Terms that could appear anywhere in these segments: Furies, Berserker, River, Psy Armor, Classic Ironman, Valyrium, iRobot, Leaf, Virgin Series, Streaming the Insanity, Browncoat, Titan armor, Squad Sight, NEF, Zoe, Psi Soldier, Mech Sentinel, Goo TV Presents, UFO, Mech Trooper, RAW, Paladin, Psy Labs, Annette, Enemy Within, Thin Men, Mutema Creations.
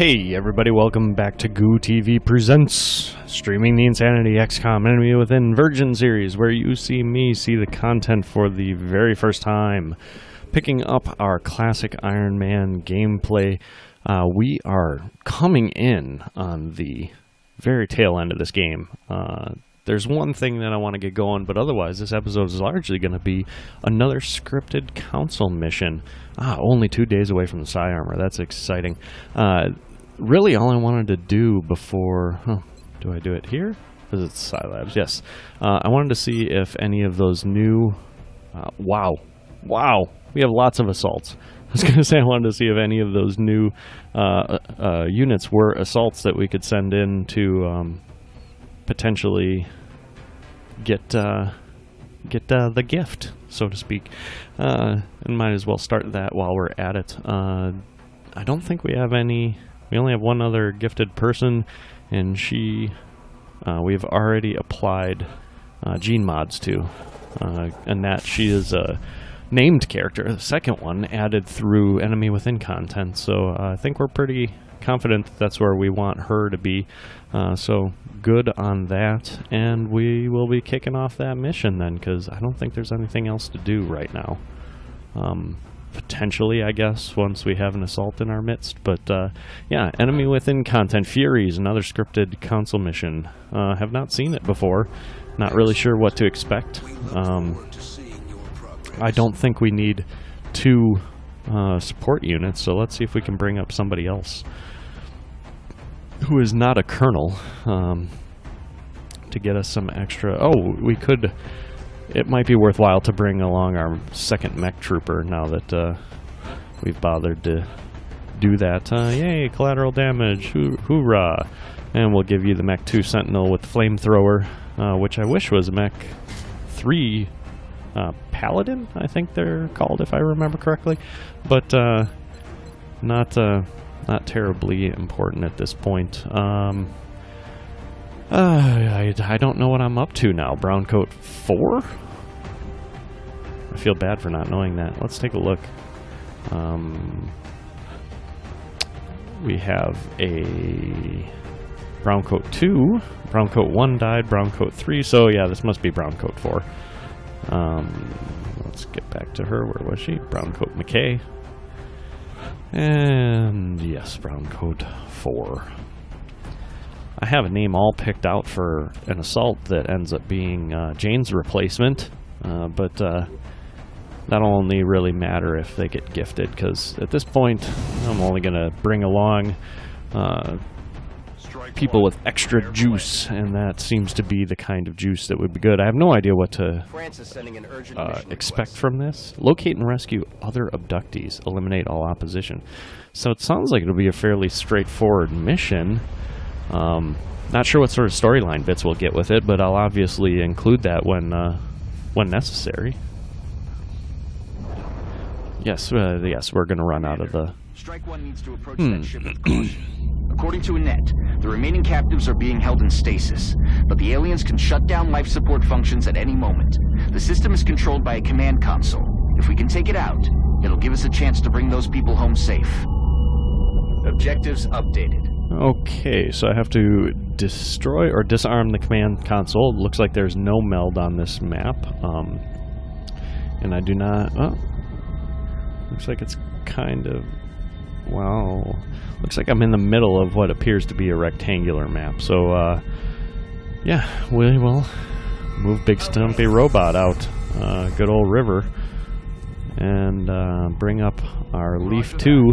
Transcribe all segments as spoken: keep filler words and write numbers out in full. Hey everybody, welcome back to Goo T V Presents, streaming the Insanity X COM Enemy Within Virgin Series, where you see me see the content for the very first time. Picking up our classic Iron Man gameplay, uh, we are coming in on the very tail end of this game. Uh, there's one thing that I want to get going, but otherwise this episode is largely going to be another scripted council mission. Ah, only two days away from the Psy Armor. That's exciting. Uh, Really, all I wanted to do before... Huh, do I do it here? Because it's Psy Labs, yes. Uh, I wanted to see if any of those new... Uh, wow. Wow. We have lots of assaults. I was going to say I wanted to see if any of those new uh, uh, units were assaults that we could send in to um, potentially get uh, get uh, the gift, so to speak. Uh, and might as well start that while we're at it. Uh, I don't think we have any... We only have one other gifted person, and she, uh, we've already applied uh, gene mods to. Uh, Annette, she is a named character, the second one, added through Enemy Within content. So uh, I think we're pretty confident that that's where we want her to be. Uh, so good on that, and we will be kicking off that mission then, because I don't think there's anything else to do right now. Um... Potentially, I guess, once we have an assault in our midst. But, uh, yeah, Enemy Within content. Furies, another scripted council mission. Uh, have not seen it before. Not really sure what to expect. Um, I don't think we need two uh, support units, so let's see if we can bring up somebody else who is not a colonel um, to get us some extra... Oh, we could... It might be worthwhile to bring along our second Mech Trooper now that uh, we've bothered to do that. Uh, yay, collateral damage, Ho hoorah! And we'll give you the Mech two Sentinel with Flamethrower, uh, which I wish was Mech three uh, Paladin, I think they're called, if I remember correctly. But uh, not, uh, not terribly important at this point. Um, Uh, I, I don't know what I'm up to now. Browncoat four? I feel bad for not knowing that. Let's take a look. Um, we have a Browncoat two. Browncoat one died. Browncoat three. So, yeah, this must be Browncoat four. Um, let's get back to her. Where was she? Browncoat McKay. And, yes, Browncoat four. I have a name all picked out for an assault that ends up being uh, Jane's replacement, uh, but uh, that'll only really matter if they get gifted, because at this point I'm only going to bring along uh, people with extra juice, and that seems to be the kind of juice that would be good. I have no idea what to uh, expect from this. Locate and rescue other abductees. Eliminate all opposition. So it sounds like it'll be a fairly straightforward mission. Um, not sure what sort of storyline bits we'll get with it, but I'll obviously include that when uh, when necessary. Yes, uh, yes, we're going to run out of the... Strike one needs to approach hmm. that ship with caution. According to Annette, the remaining captives are being held in stasis, but the aliens can shut down life support functions at any moment. The system is controlled by a command console. If we can take it out, it'll give us a chance to bring those people home safe. Objectives updated. Okay, so I have to destroy or disarm the command console. It looks like there's no meld on this map. Um, and I do not... Oh, looks like it's kind of... Wow. Looks like I'm in the middle of what appears to be a rectangular map. So, uh, yeah, we will move Big Stumpy Robot out. Uh, good old River. And uh, bring up our Leaf two.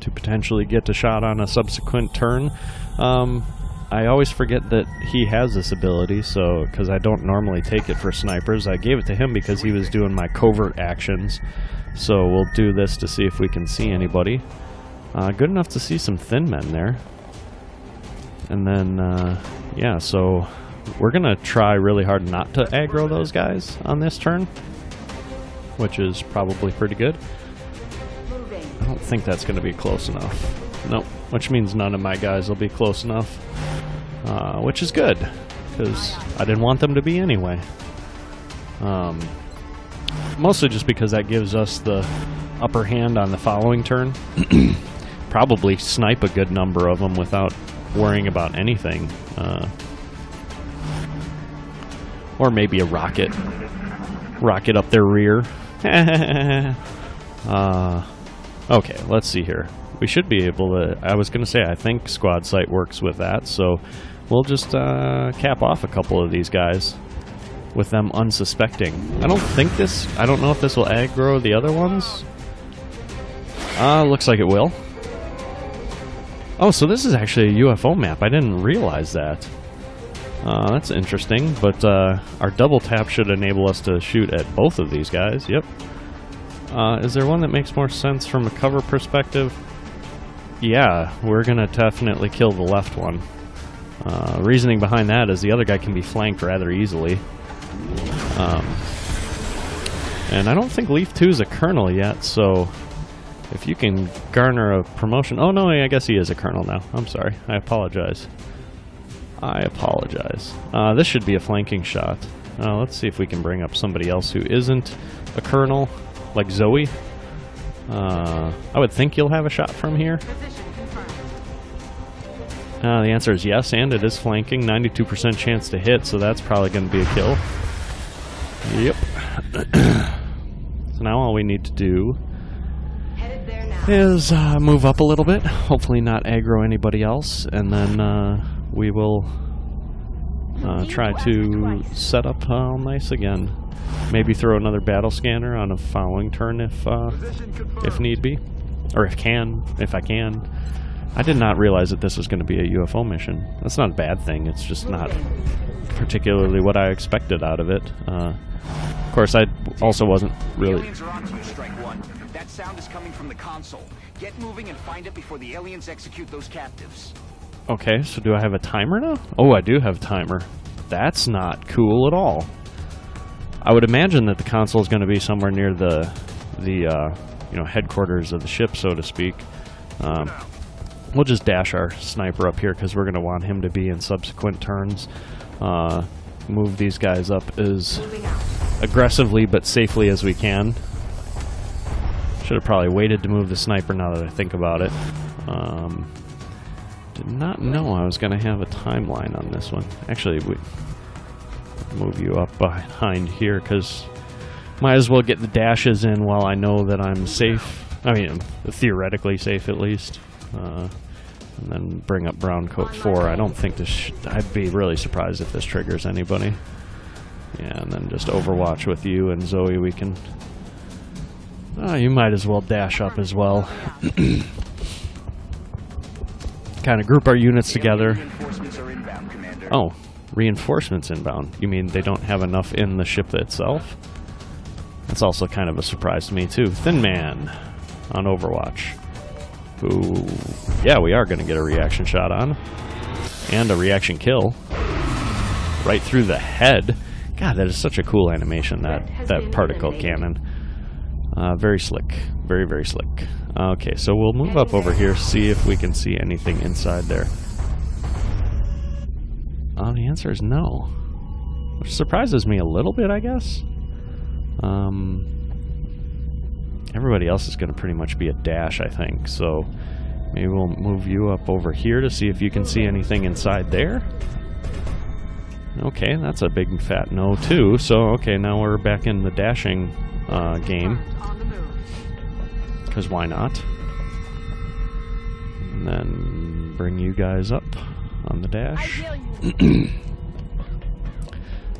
To potentially get a shot on a subsequent turn. Um, I always forget that he has this ability, so because I don't normally take it for snipers. I gave it to him because he was doing my covert actions. So we'll do this to see if we can see anybody. Uh, good enough to see some Thin Men there. And then, uh, yeah, so we're going to try really hard not to aggro those guys on this turn, which is probably pretty good. I don't think that's going to be close enough. Nope, which means none of my guys will be close enough, uh, which is good, because I didn't want them to be anyway. Um, mostly just because that gives us the upper hand on the following turn. probably snipe a good number of them without worrying about anything. Uh, or maybe a rocket. Rocket up their rear. uh, okay, let's see here. We should be able to... I was going to say, I think Squad Sight works with that, so we'll just uh, cap off a couple of these guys with them unsuspecting. I don't think this... I don't know if this will aggro the other ones. Uh, looks like it will. Oh, so this is actually a U F O map. I didn't realize that. Uh, that's interesting, but uh, our double tap should enable us to shoot at both of these guys. Yep. Uh, is there one that makes more sense from a cover perspective? Yeah, we're going to definitely kill the left one. Uh, reasoning behind that is the other guy can be flanked rather easily. Um, and I don't think Leaf two is a colonel yet, so if you can garner a promotion... Oh, no, I guess he is a colonel now. I'm sorry. I apologize. I apologize. Uh, this should be a flanking shot. Uh, let's see if we can bring up somebody else who isn't a colonel, like Zoe. Uh, I would think you'll have a shot from here. Uh, the answer is yes, and it is flanking. ninety-two percent chance to hit, so that's probably going to be a kill. Yep. So now all we need to do is uh, move up a little bit, hopefully not aggro anybody else, and then uh, we will uh, try to set up all nice again. Maybe throw another battle scanner on a following turn if uh, if need be, or if can, if I can. I did not realize that this was going to be a U F O mission. That's not a bad thing. It's just not particularly what I expected out of it. Uh, of course, I also wasn't really... That sound is coming from the console. Get moving and find it before the aliens execute those captives. Okay, so do I have a timer now? Oh, I do have a timer. That's not cool at all. I would imagine that the console is going to be somewhere near the the uh, you know, headquarters of the ship, so to speak. Um, we'll just dash our sniper up here because we're going to want him to be in subsequent turns. Uh, move these guys up as aggressively but safely as we can. Should have probably waited to move the sniper now that I think about it. Um, did not know I was going to have a timeline on this one. Actually, we move you up behind here because might as well get the dashes in while I know that I'm safe. I mean, theoretically safe at least. Uh, and then bring up Browncoat four. I don't think this... Sh I'd be really surprised if this triggers anybody. Yeah, and then just Overwatch with you and Zoe. We can... Oh, you might as well dash up as well. Kind of group our units together. Reinforcements are inbound, Commander. Oh, reinforcements inbound. You mean they don't have enough in the ship itself? That's also kind of a surprise to me, too. Thin Man on Overwatch. Ooh. Yeah, we are going to get a reaction shot on. And a reaction kill. Right through the head. God, that is such a cool animation, that, that particle cannon. Uh, very slick. Very, very slick. Okay, so we'll move up over here, see if we can see anything inside there. Uh, the answer is no. Which surprises me a little bit, I guess. Um, everybody else is going to pretty much be a dash, I think. So maybe we'll move you up over here to see if you can see anything inside there. Okay, that's a big fat no, too. So, okay, now we're back in the dashing Uh, game, because why not? And then bring you guys up on the dash.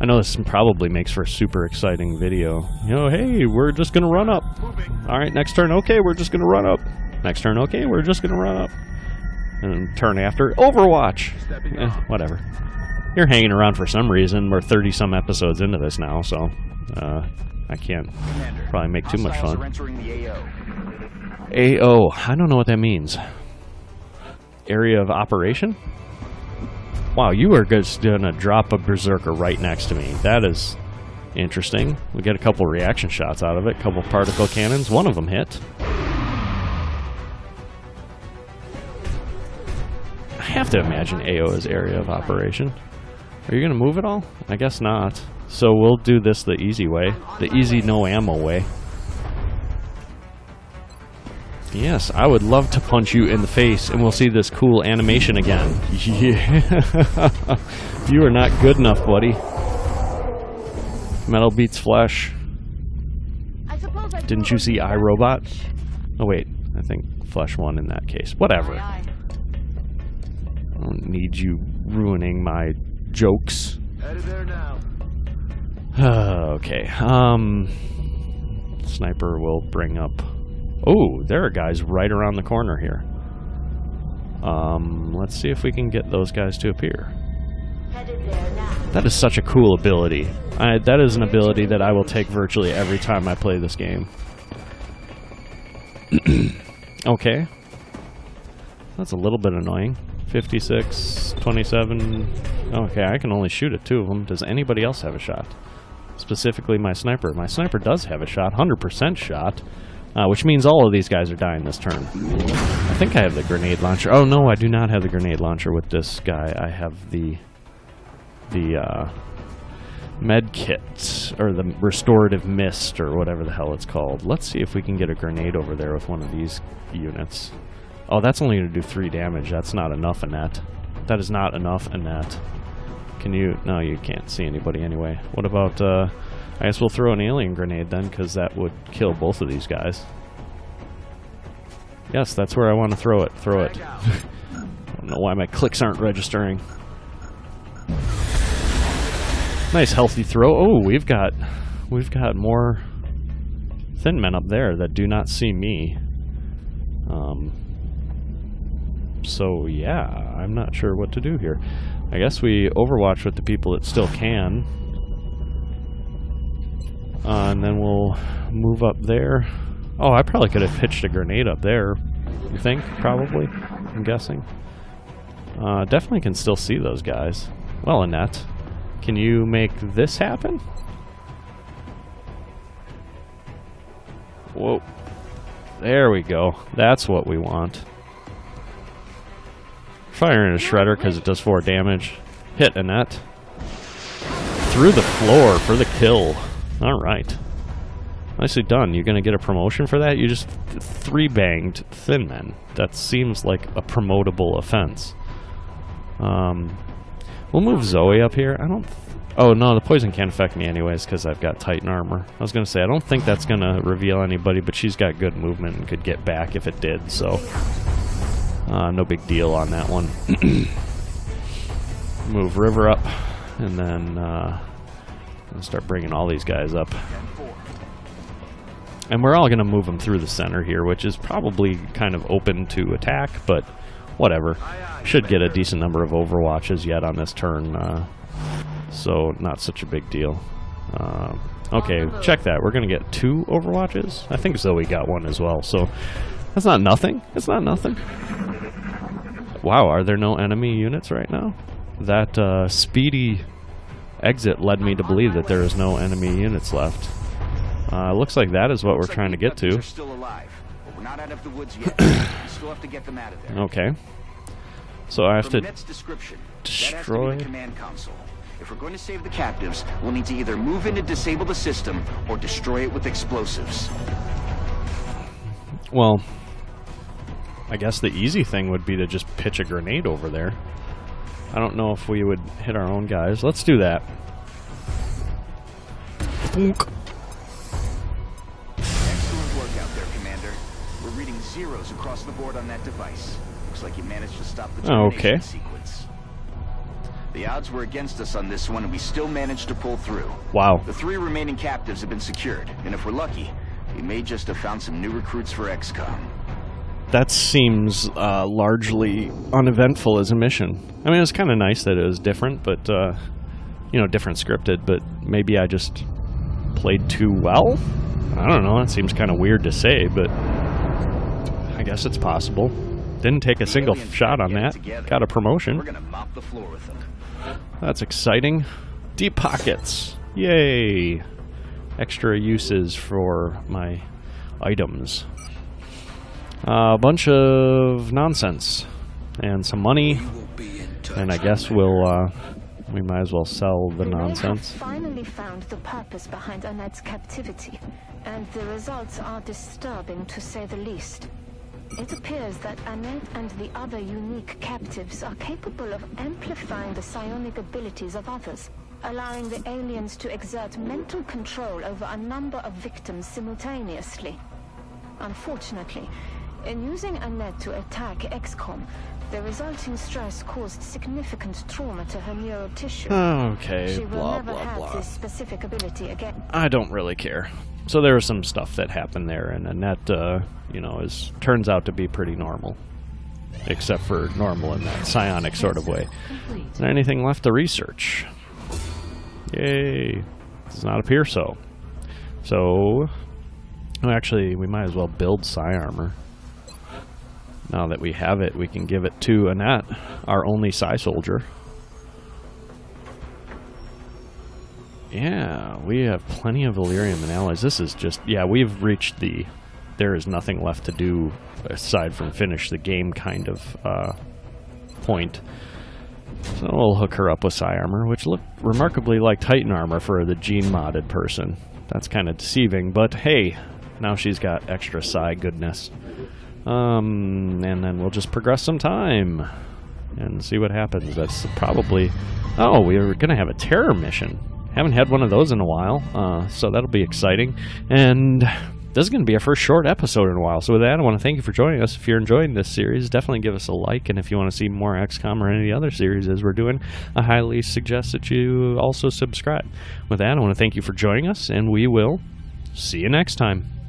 I know this probably makes for a super exciting video. You know, hey, we're just gonna run up. Alright, next turn, okay, we're just gonna run up. Next turn, okay, we're just gonna run up. And turn after, Overwatch! Eh, whatever. You're hanging around for some reason. We're thirty some episodes into this now, so... Uh, I can't probably make too much fun. A O. I don't know what that means. Area of operation? Wow, you are just going to drop a Berserker right next to me. That is interesting. We get a couple reaction shots out of it. A couple particle cannons. One of them hit. I have to imagine A O is area of operation. Are you going to move at all? I guess not. So we'll do this the easy way. The easy no ammo way. Yes, I would love to punch you in the face and we'll see this cool animation again. Yeah. You are not good enough, buddy. Metal beats flesh. I suppose I Didn't you see iRobot? Oh wait, I think flesh won in that case. Whatever. I don't need you ruining my jokes. Headed there now. Okay. Um Sniper will bring up. Oh, there are guys right around the corner here. Um, let's see if we can get those guys to appear. Headed there now. That is such a cool ability. I, that is an ability that I will take virtually every time I play this game. Okay. That's a little bit annoying. fifty-six, twenty-seven... Okay, I can only shoot at two of them. Does anybody else have a shot? Specifically my sniper. My sniper does have a shot. one hundred percent shot. Uh, which means all of these guys are dying this turn. I think I have the grenade launcher. Oh no, I do not have the grenade launcher with this guy. I have the... the, uh... med kit, or the restorative mist, or whatever the hell it's called. Let's see if we can get a grenade over there with one of these units. Oh, that's only going to do three damage. That's not enough, Annette. That is not enough, Annette. Can you... No, you can't see anybody anyway. What about, uh... I guess we'll throw an alien grenade then, because that would kill both of these guys. Yes, that's where I want to throw it. Throw it. I don't know why my clicks aren't registering. Nice healthy throw. Oh, we've got we've got more Thin Men up there that do not see me. Um, so yeah, I'm not sure what to do here. I guess we overwatch with the people that still can. Uh, and then we'll move up there. Oh, I probably could have pitched a grenade up there, you think? Probably, I'm guessing. Uh, definitely can still see those guys. Well, Annette, can you make this happen? Whoa. There we go. That's what we want. Firing a shredder because it does four damage. Hit, Annette. Through the floor for the kill. Alright. Nicely done. You're going to get a promotion for that? You just th three-banged Thin Men. That seems like a promotable offense. Um... We'll move Zoe up here. I don't... Th oh, no, the poison can't affect me anyways because I've got Titan armor. I was going to say, I don't think that's going to reveal anybody, but she's got good movement and could get back if it did, so... Uh, no big deal on that one. Move River up, and then, uh... I'll start bringing all these guys up. And we're all going to move them through the center here, which is probably kind of open to attack, but... Whatever. Should get a decent number of overwatches yet on this turn, uh, so not such a big deal. Uh, okay, check that. We're going to get two overwatches. I think Zoe got one as well, so that's not nothing. It's not nothing. Wow, are there no enemy units right now? That uh, speedy exit led me to believe that there is no enemy units left. Uh, looks like that is what we're trying to get to. Not out of the woods yet. Still have to get them out of there. Okay. So I have to destroy the command console. If we're going to save the captives, we'll need to either move in to disable the system or destroy it with explosives. Well, I guess the easy thing would be to just pitch a grenade over there. I don't know if we would hit our own guys. Let's do that. Boonk. Zeros across the board on that device. Looks like you managed to stop the termination okay. sequence. The odds were against us on this one, and we still managed to pull through. Wow. The three remaining captives have been secured, and if we're lucky, we may just have found some new recruits for X COM. That seems uh, largely uneventful as a mission. I mean, it's kind of nice that it was different, but, uh, you know, different scripted, but maybe I just played too well? I don't know, that seems kind of weird to say, but... I guess it's possible. Didn't take a single shot on that. Got a promotion. We're gonna mop the floor with them. That's exciting. Deep pockets. Yay. Extra uses for my items. Uh, a bunch of nonsense. And some money. And I guess we'll, uh, we might as well sell the nonsense. We have finally found the purpose behind Annette's captivity. And the results are disturbing to say the least. It appears that Annette and the other unique captives are capable of amplifying the psionic abilities of others, allowing the aliens to exert mental control over a number of victims simultaneously. Unfortunately, in using Annette to attack X COM, the resulting stress caused significant trauma to her neural tissue. Okay, she will never have this specific ability again. I don't really care. So there was some stuff that happened there, and Annette, uh, you know, is turns out to be pretty normal. Except for normal in that psionic sort of way. Is there anything left to research? Yay. Does not appear so. So, well, actually, we might as well build Psy Armor. Now that we have it, we can give it to Annette, our only Psi Soldier. Yeah, we have plenty of Valyrium and allies. This is just, yeah, we've reached the there is nothing left to do aside from finish the game kind of uh, point. So we'll hook her up with Psy Armor, which looked remarkably like Titan armor for the gene-modded person. That's kind of deceiving, but hey, now she's got extra Psy goodness. Um, and then we'll just progress some time and see what happens. That's probably... Oh, we were going to have a terror mission. Haven't had one of those in a while, uh, so that'll be exciting. And this is going to be our first short episode in a while. So with that, I want to thank you for joining us. If you're enjoying this series, definitely give us a like. And if you want to see more X COM or any other series as we're doing, I highly suggest that you also subscribe. With that, I want to thank you for joining us, and we will see you next time.